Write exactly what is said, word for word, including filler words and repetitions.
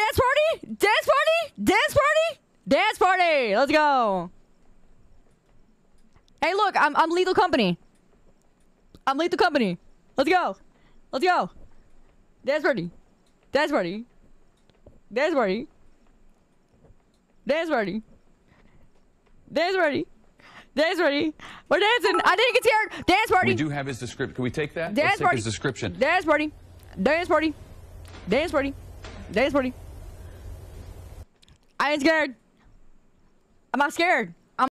dance party? Dance party? Dance party? Dance party! Let's go. Hey, look, I'm I'm Lethal Company. I'm Lethal Company. Let's go. Let's go. Dance party. Dance party. Dance party. Dance party. Dance party. Dance party. We're dancing. I didn't get scared. Dance party. We do have his description. Can we take that? Dance Let's party. Take his description. Dance party. Dance party. Dance party. Dance party. I ain't scared. I'm not scared.